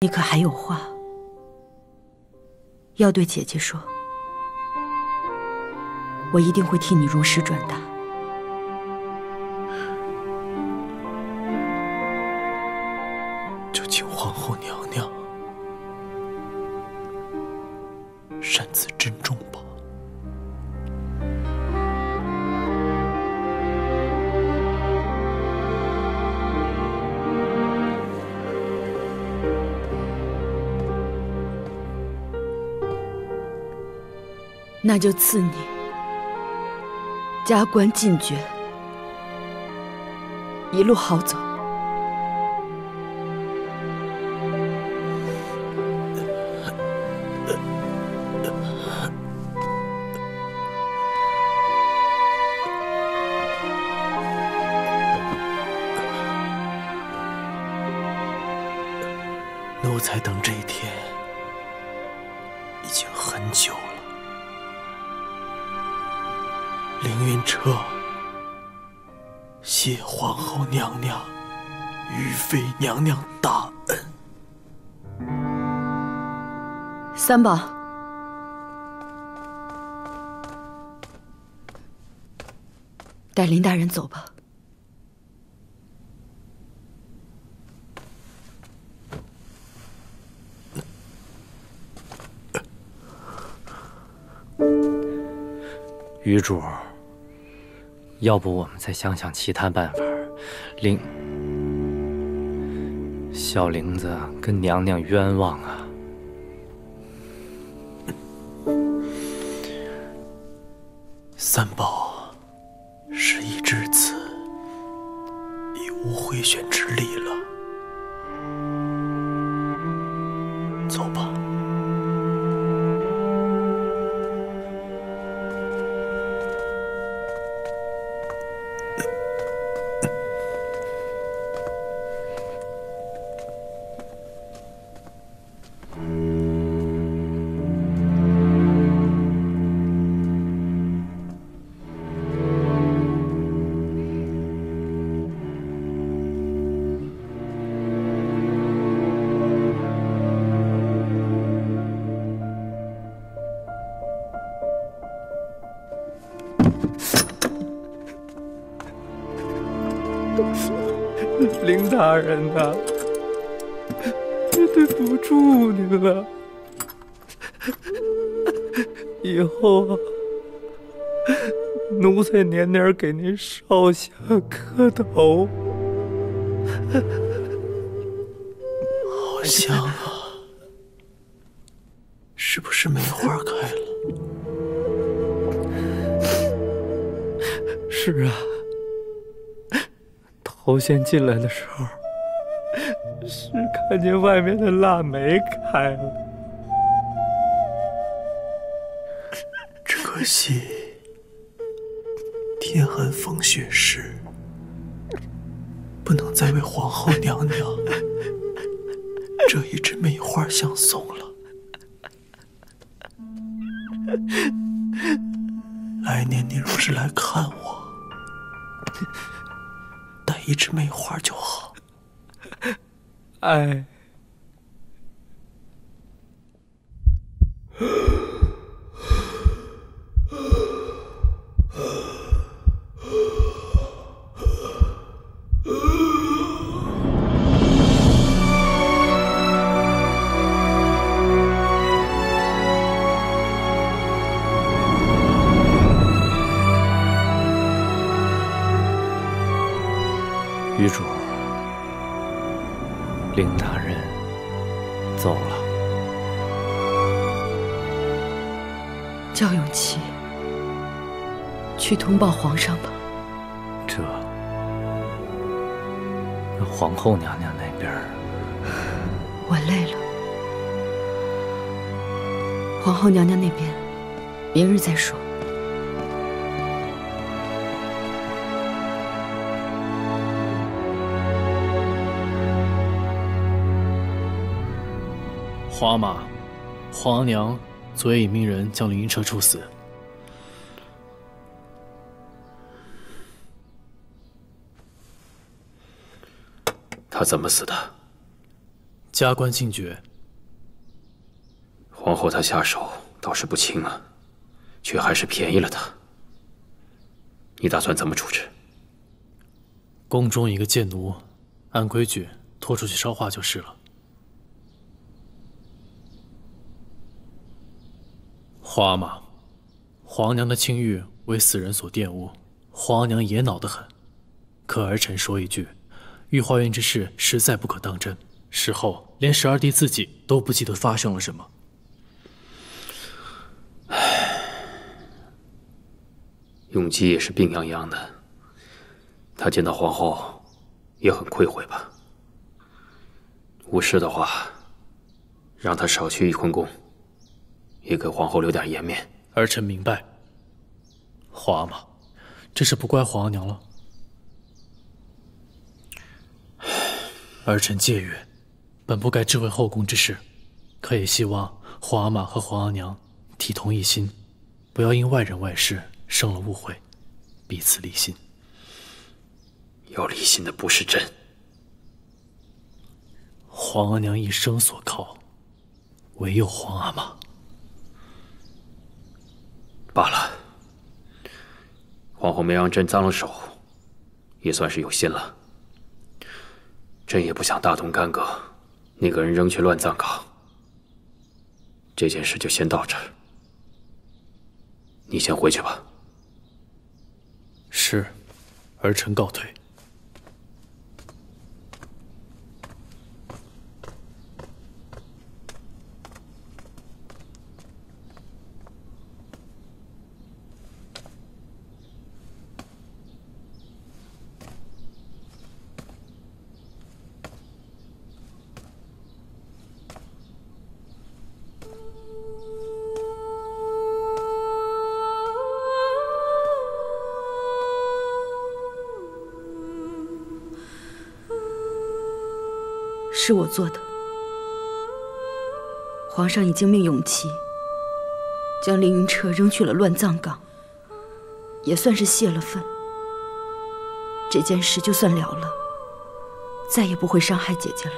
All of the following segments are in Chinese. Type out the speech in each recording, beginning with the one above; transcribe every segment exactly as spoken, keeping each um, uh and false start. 你可还有话要对姐姐说？我一定会替你如实转达。就请皇后娘娘擅自珍重吧。 那就赐你加官进爵，一路好走。奴才等这一天已经很久了。 凌云彻，谢皇后娘娘、于妃娘娘大恩。三宝，带林大人走吧。余主。 要不我们再想想其他办法。玲，小玲子跟娘娘冤枉啊！三宝，事已至此，已无回旋之力了。走吧。 林大人呐、啊，对不住您了。以后啊，奴才年年给您烧香磕头。好香啊！是不是梅花开了？是啊。 头先进来的时候，是看见外面的腊梅开了，只可惜天寒风雪时，不能再为皇后娘娘这一枝梅花相送了。来年你若是来看我。 一枝梅花就好。哎，余主，林大人走了。赵永琪，去通报皇上吧。这，那皇后娘娘那边……我累了。皇后娘娘那边，明日再说。 皇阿玛，皇阿娘昨夜已命人将凌云彻处死。他怎么死的？加官进爵。皇后她下手倒是不轻啊，却还是便宜了她。你打算怎么处置？宫中一个贱奴，按规矩拖出去烧化就是了。花嘛，皇娘的清誉为死人所玷污，皇娘也恼得很。可儿臣说一句，御花园之事实在不可当真。 事后，连十二弟自己都不记得发生了什么。唉，永基也是病怏怏的，他见到皇后也很愧悔吧？无事的话，让他少去翊坤宫，也给皇后留点颜面。儿臣明白。皇阿玛，这事不怪皇阿娘了。儿臣戒曰。 本不该知会后宫之事，可也希望皇阿玛和皇阿娘体同一心，不要因外人外事生了误会，彼此离心。要离心的不是朕，皇阿娘一生所靠，唯有皇阿玛。罢了，皇后没让朕脏了手，也算是有心了。朕也不想大动干戈。 那个人扔去乱葬岗，这件事就先到这儿。你先回去吧。是，儿臣告退。是我做的。皇上已经命永琪将凌云彻扔去了乱葬岗，也算是泄了愤。这件事就算了了，再也不会伤害姐姐了。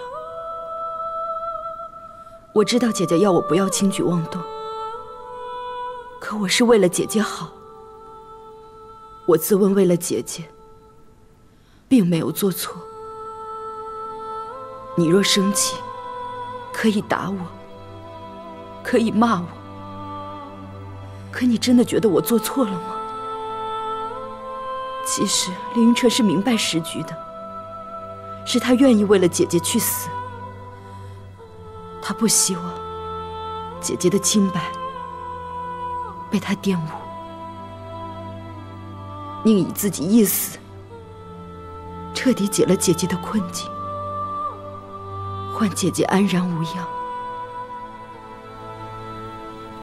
我知道姐姐要我不要轻举妄动，可我是为了姐姐好。我自问为了姐姐，并没有做错。 你若生气，可以打我，可以骂我。可你真的觉得我做错了吗？其实凌云彻是明白时局的，是他愿意为了姐姐去死。他不希望姐姐的清白被他玷污，宁以自己一死，彻底解了姐姐的困境。 换姐姐安然无恙。